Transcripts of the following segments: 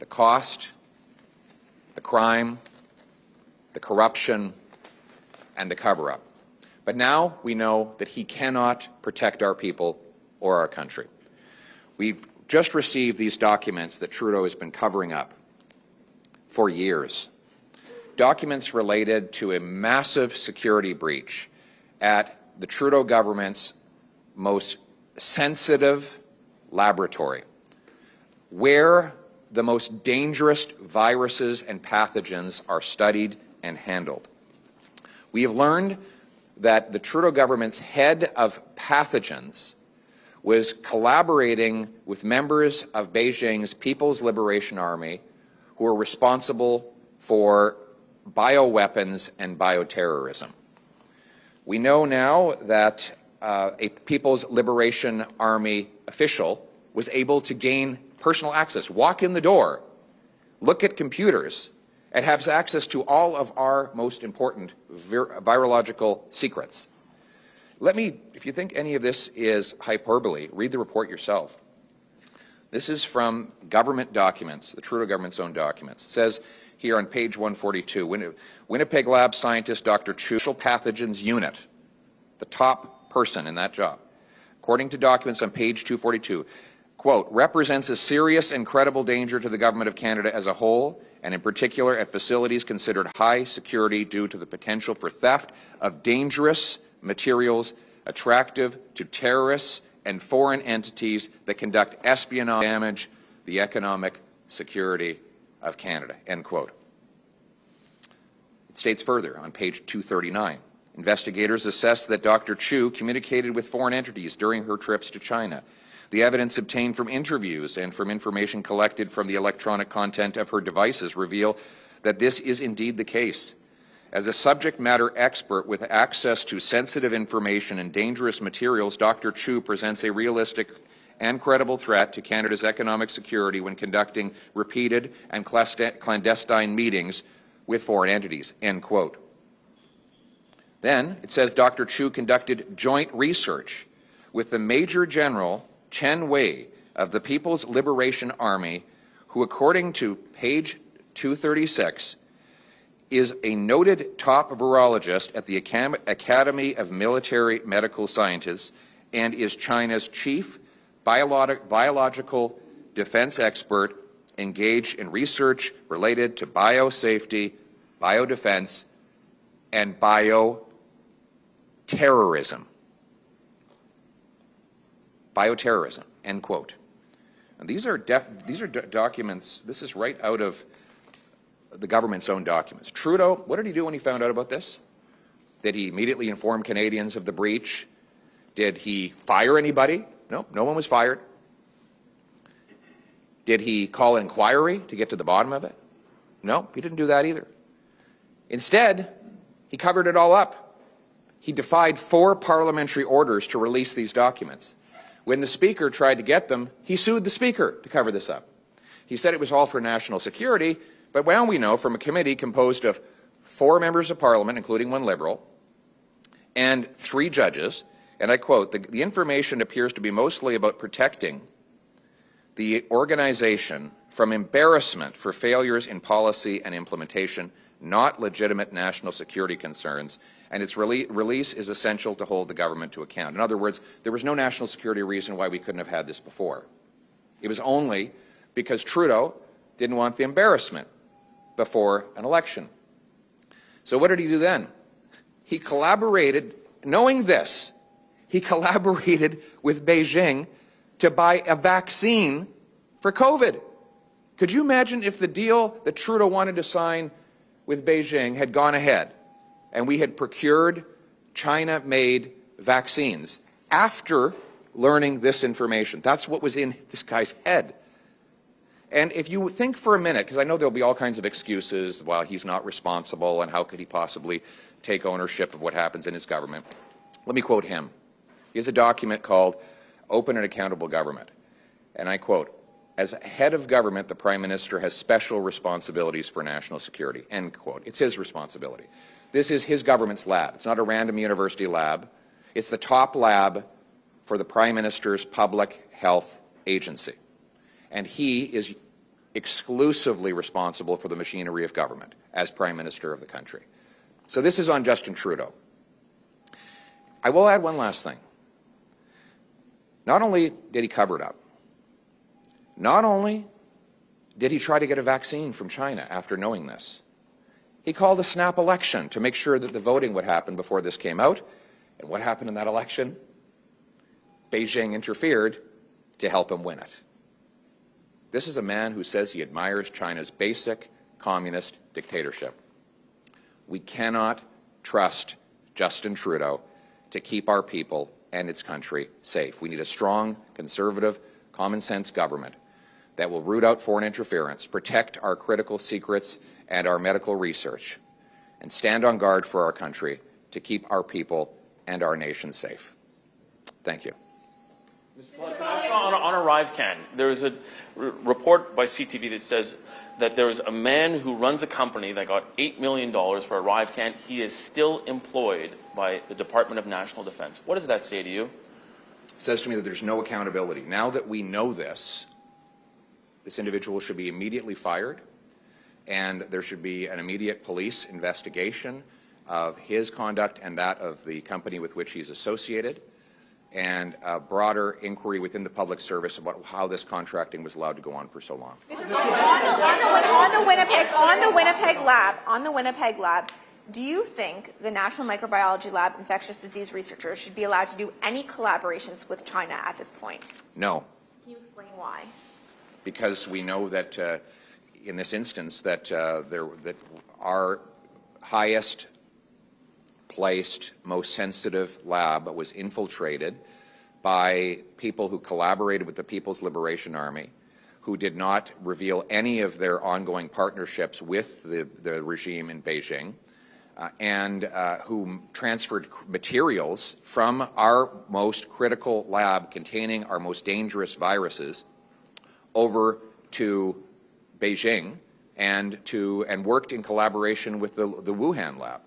the cost, the crime, the corruption, and the cover-up. But now we know that he cannot protect our people or our country. We've just received these documents that Trudeau has been covering up for years. Documents related to a massive security breach at the Trudeau government's most sensitive laboratory, where the most dangerous viruses and pathogens are studied and handled. We have learned that the Trudeau government's head of pathogens was collaborating with members of Beijing's People's Liberation Army who are responsible for bioweapons and bioterrorism. We know now that a People's Liberation Army official was able to gain personal access, walk in the door, look at computers, and have access to all of our most important virological secrets. Let me, if you think any of this is hyperbole, read the report yourself. This is from government documents, the Trudeau government's own documents. It says here on page 142, Winnipeg lab scientist Dr. Chu, pathogens unit, the top person in that job, according to documents on page 242, quote, represents a serious and credible danger to the government of Canada as a whole, and in particular at facilities considered high security due to the potential for theft of dangerous materials attractive to terrorists and foreign entities that conduct espionage damage the economic security of Canada, end quote. It states further on page 239, investigators assess that Dr. Chu communicated with foreign entities during her trips to China. The evidence obtained from interviews and from information collected from the electronic content of her devices reveal that this is indeed the case. As a subject matter expert with access to sensitive information and dangerous materials, Dr. Chu presents a realistic and credible threat to Canada's economic security when conducting repeated and clandestine meetings with foreign entities, end quote. Then it says Dr. Chu conducted joint research with the Major General Chen Wei of the People's Liberation Army, who, according to page 236, is a noted top virologist at the Academy of Military Medical Scientists and is China's chief biological defense expert engaged in research related to biosafety, biodefense, and bioterrorism. Bioterrorism, end quote. And these are documents, this is right out of the government's own documents. Trudeau, what did he do when he found out about this? Did he immediately inform Canadians of the breach? Did he fire anybody? No, no one was fired. Did he call an inquiry to get to the bottom of it? No, he didn't do that either. Instead, he covered it all up. He defied 4 parliamentary orders to release these documents. When the Speaker tried to get them, he sued the Speaker to cover this up. He said it was all for national security, but now we know from a committee composed of 4 members of Parliament, including 1 Liberal, and 3 judges, and I quote, the information appears to be mostly about protecting the organization from embarrassment for failures in policy and implementation, not legitimate national security concerns, and its release is essential to hold the government to account. In other words, there was no national security reason why we couldn't have had this before. It was only because Trudeau didn't want the embarrassment before an election. So what did he do then? He collaborated, knowing this, he collaborated with Beijing to buy a vaccine for COVID. Could you imagine if the deal that Trudeau wanted to sign with Beijing had gone ahead and we had procured China-made vaccines after learning this information? That's what was in this guy's head. And if you think for a minute, because I know there'll be all kinds of excuses, well, he's not responsible and how could he possibly take ownership of what happens in his government. Let me quote him. He has a document called Open and Accountable Government. And I quote, as head of government, the Prime Minister has special responsibilities for national security, end quote. It's his responsibility. This is his government's lab. It's not a random university lab. It's the top lab for the Prime Minister's public health agency. And he is exclusively responsible for the machinery of government as Prime Minister of the country. So this is on Justin Trudeau. I will add one last thing. Not only did he cover it up, not only did he try to get a vaccine from China after knowing this, he called a snap election to make sure that the voting would happen before this came out. And what happened in that election? Beijing interfered to help him win it. This is a man who says he admires China's basic communist dictatorship. We cannot trust Justin Trudeau to keep our people and its country safe. We need a strong, conservative, common-sense government that will root out foreign interference, protect our critical secrets and our medical research, and stand on guard for our country to keep our people and our nation safe. Thank you. On Arrive Can, there is a report by CTV that says that there is a man who runs a company that got $8 million for Arrive Can. He is still employed by the Department of National Defense. What does that say to you? It says to me that there's no accountability. Now that we know this, this individual should be immediately fired, and there should be an immediate police investigation of his conduct and that of the company with which he's associated, and a broader inquiry within the public service about how this contracting was allowed to go on for so long. On the Winnipeg lab, do you think the National Microbiology Lab infectious disease researchers should be allowed to do any collaborations with China at this point? No. Can you explain why? Because we know that in this instance that our highest placed, most sensitive lab was infiltrated by people who collaborated with the People's Liberation Army, who did not reveal any of their ongoing partnerships with the regime in Beijing, and who transferred materials from our most critical lab containing our most dangerous viruses over to Beijing and worked in collaboration with the Wuhan lab.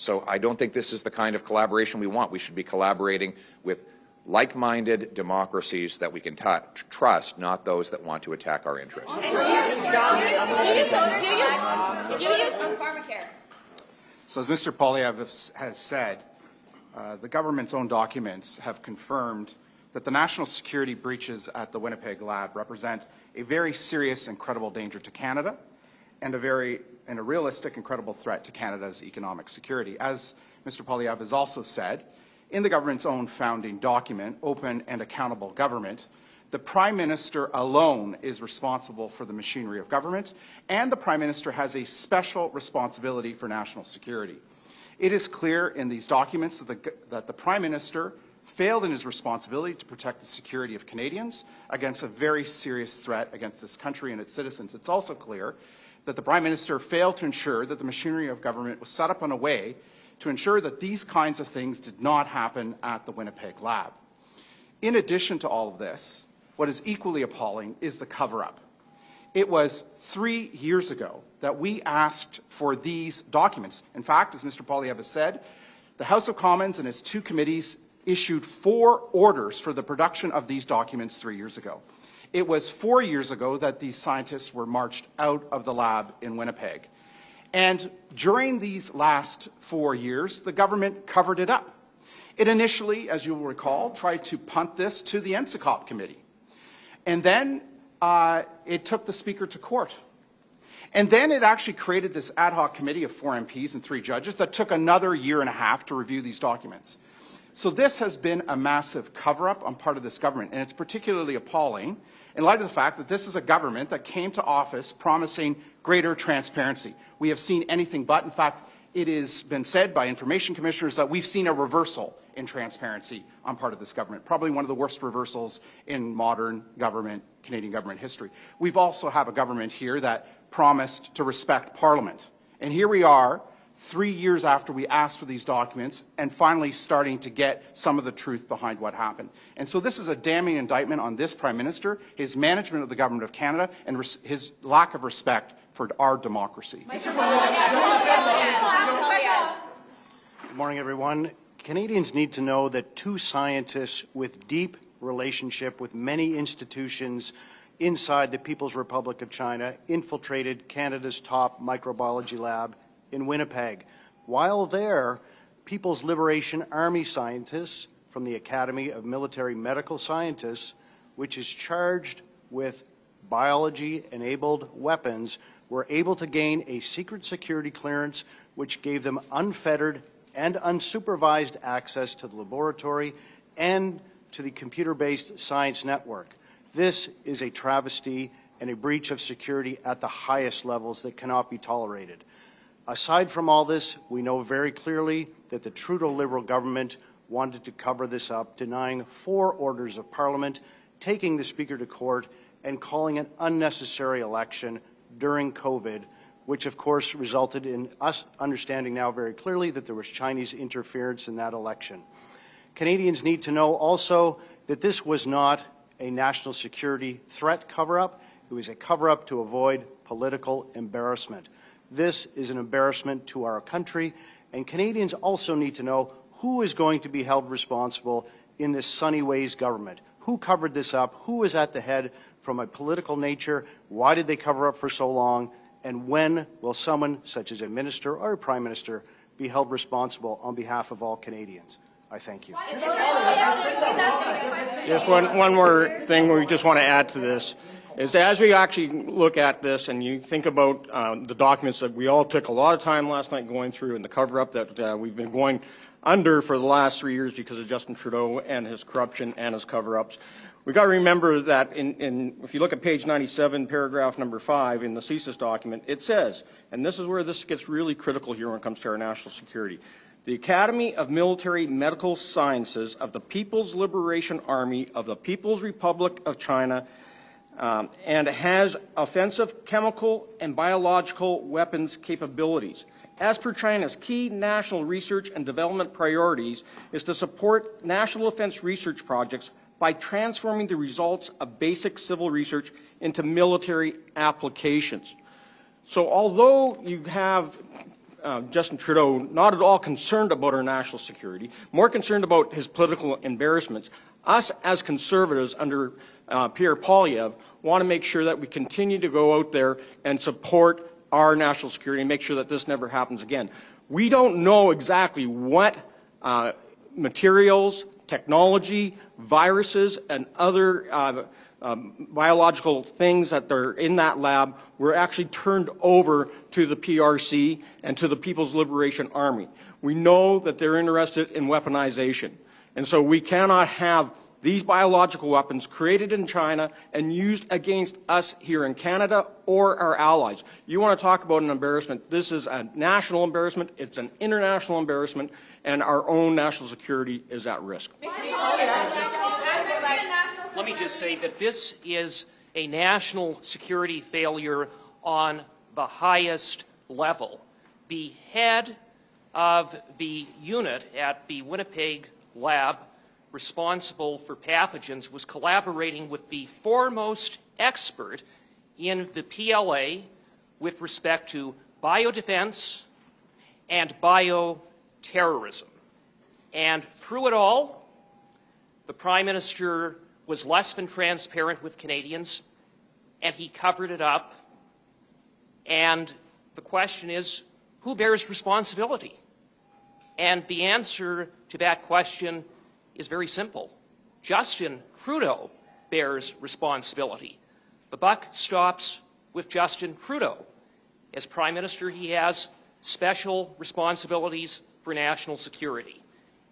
So I don't think this is the kind of collaboration we want. We should be collaborating with like-minded democracies that we can trust, not those that want to attack our interests. So as Mr. Poilievre has said, the government's own documents have confirmed that the national security breaches at the Winnipeg lab represent a very serious and credible danger to Canada, and a realistic and credible threat to Canada's economic security. As Mr. Poilievre has also said, in the government's own founding document, Open and Accountable Government, the Prime Minister alone is responsible for the machinery of government, and the Prime Minister has a special responsibility for national security. It is clear in these documents that the Prime Minister failed in his responsibility to protect the security of Canadians against a very serious threat against this country and its citizens. It's also clear that the Prime Minister failed to ensure that the machinery of government was set up in a way to ensure that these kinds of things did not happen at the Winnipeg lab. In addition to all of this, what is equally appalling is the cover-up. It was 3 years ago that we asked for these documents. In fact, as Mr. Poilievre said, the House of Commons and its two committees issued 4 orders for the production of these documents 3 years ago. It was 4 years ago that these scientists were marched out of the lab in Winnipeg. And during these last 4 years, the government covered it up. It initially, as you will recall, tried to punt this to the NSICOP committee. And then it took the Speaker to court. And then it actually created this ad hoc committee of 4 MPs and 3 judges that took another 1.5 years to review these documents. So this has been a massive cover-up on part of this government, and it's particularly appalling in light of the fact that this is a government that came to office promising greater transparency. We have seen anything but. In fact, it has been said by information commissioners that we've seen a reversal in transparency on part of this government, probably one of the worst reversals in modern government, Canadian government history. We've also have a government here that promised to respect Parliament, and here we are 3 years after we asked for these documents and finally starting to get some of the truth behind what happened. And so this is a damning indictment on this Prime Minister, his management of the Government of Canada, and his lack of respect for our democracy. Good morning, everyone. Canadians need to know that two scientists with deep relationship with many institutions inside the People's Republic of China infiltrated Canada's top microbiology lab in Winnipeg. While there, People's Liberation Army scientists from the Academy of Military Medical Scientists, which is charged with biology-enabled weapons, were able to gain a secret security clearance which gave them unfettered and unsupervised access to the laboratory and to the computer-based science network. This is a travesty and a breach of security at the highest levels that cannot be tolerated. Aside from all this, we know very clearly that the Trudeau Liberal government wanted to cover this up, denying 4 orders of Parliament, taking the Speaker to court, and calling an unnecessary election during COVID, which of course resulted in us understanding now very clearly that there was Chinese interference in that election. Canadians need to know also that this was not a national security threat cover-up. It was a cover-up to avoid political embarrassment. This is an embarrassment to our country, and Canadians also need to know who is going to be held responsible in this Sunny Ways government. Who covered this up? Who was at the head from a political nature? Why did they cover up for so long? And when will someone, such as a minister or a prime minister, be held responsible on behalf of all Canadians? I thank you. Just one more thing we just want to add to this is, as we actually look at this and you think about the documents that we all took a lot of time last night going through and the cover-up that we've been going under for the last 3 years because of Justin Trudeau and his corruption and his cover-ups, we've got to remember that if you look at page 97, paragraph number 5 in the CSIS document, it says, and this is where this gets really critical here when it comes to our national security, the Academy of Military Medical Sciences of the People's Liberation Army of the People's Republic of China and has offensive chemical and biological weapons capabilities. As per China's key national research and development priorities is to support national defense research projects by transforming the results of basic civil research into military applications. So although you have Justin Trudeau not at all concerned about our national security, more concerned about his political embarrassments, us as conservatives under Pierre Poilievre want to make sure that we continue to go out there and support our national security and make sure that this never happens again. We don't know exactly what materials, technology, viruses, and other biological things that are in that lab were actually turned over to the PRC and to the People's Liberation Army. We know that they're interested in weaponization. And so we cannot have these biological weapons created in China and used against us here in Canada or our allies. You want to talk about an embarrassment. This is a national embarrassment. It's an international embarrassment. And our own national security is at risk. Let me just say that this is a national security failure on the highest level. The head of the unit at the Winnipeg lab responsible for pathogens was collaborating with the foremost expert in the PLA with respect to biodefense and bioterrorism. And through it all, the Prime Minister was less than transparent with Canadians, and he covered it up. And the question is, who bears responsibility? And the answer to that question is very simple. Justin Trudeau bears responsibility. The buck stops with Justin Trudeau. As Prime Minister, he has special responsibilities for national security,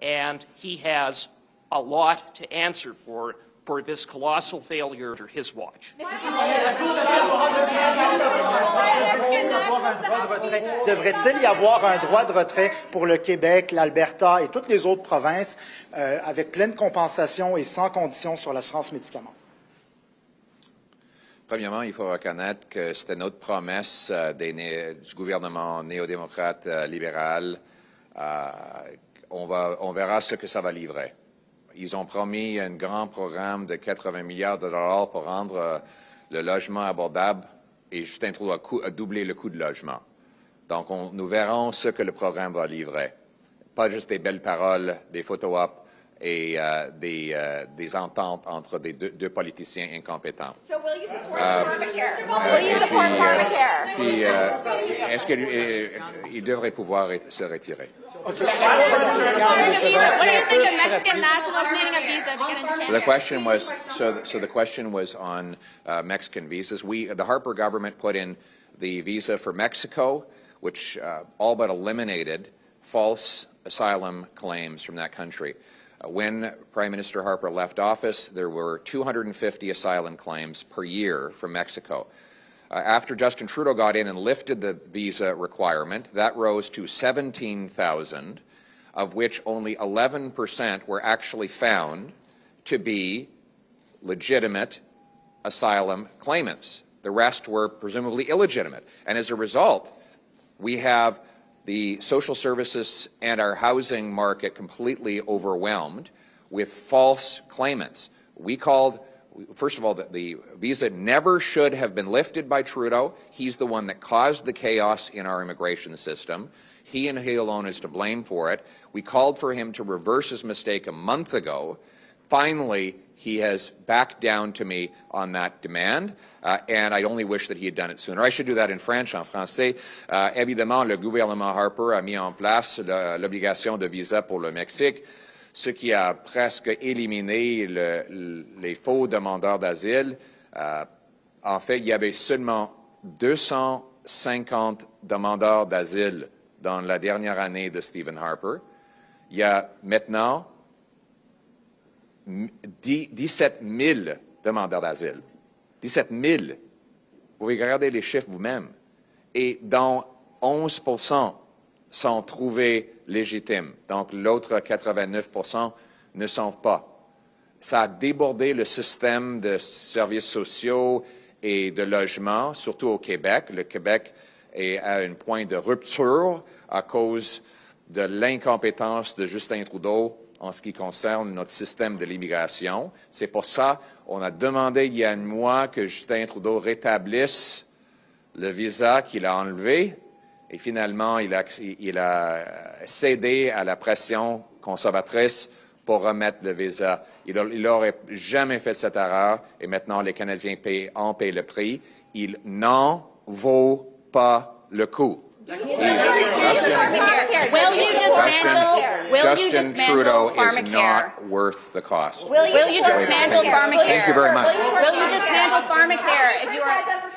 and he has a lot to answer for this colossal failure under his watch. Devrait-il y avoir un droit de retrait pour le Québec, l'Alberta et toutes les autres provinces avec pleine compensation et sans condition sur l'assurance médicaments? Premièrement, il faut reconnaître que c'était notre promesse du gouvernement néo-démocrate libéral. On verra ce que ça va livrer. Ils ont promis un grand programme de 80 milliards de dollars pour rendre le logement abordable et Justin Trudeau a doublé le coût de logement. Donc, nous verrons ce que le programme va livrer. Pas juste des belles paroles, des photo-ops, et des ententes entre des deux politiciens incompétents. So will you support pharmacare? Will you support pharmacare? Est-ce qu'il devrait pouvoir se retirer? Okay. What do you think of Mexican nationals needing a visa to get into Canada? The question was, so the question was on Mexican visas. The Harper government put in the visa for Mexico, which all but eliminated false asylum claims from that country. When Prime Minister Harper left office, there were 250 asylum claims per year from Mexico. After Justin Trudeau got in and lifted the visa requirement, that rose to 17,000, of which only 11% were actually found to be legitimate asylum claimants. The rest were presumably illegitimate. And as a result, we have the social services and our housing market completely overwhelmed with false claimants. We called, first of all, the visa never should have been lifted by Trudeau. He's the one that caused the chaos in our immigration system. He and he alone is to blame for it. We called for him to reverse his mistake a month ago. Finally, he has backed down to me on that demand, and I only wish that he had done it sooner. I should do that in French, en français. Évidemment, le gouvernement Harper a mis en place l'obligation de visa pour le Mexique, ce qui a presque éliminé les faux demandeurs d'asile. En fait, il y avait seulement 250 demandeurs d'asile dans la dernière année de Stephen Harper. Il y a maintenant 17 000 demandeurs d'asile. 17 000. Vous regardez les chiffres vous-même. Et dont 11% sont trouvés légitimes. Donc l'autre 89% ne sont pas. Ça a débordé le système de services sociaux et de logement, surtout au Québec. Le Québec est à un point de rupture à cause de l'incompétence de Justin Trudeau en ce qui concerne notre système de l'immigration. C'est pour ça qu'on a demandé il y a un mois que Justin Trudeau rétablisse le visa qu'il a enlevé, et finalement, il a cédé à la pression conservatrice pour remettre le visa. Il n'aurait jamais fait cette erreur, et maintenant les Canadiens en payent le prix. Il n'en vaut pas le coup. Will you dismantle Pharmacare? Is not worth the cost. Will you dismantle Pharmacare? Thank you very much. Will you dismantle Pharmacare if you are...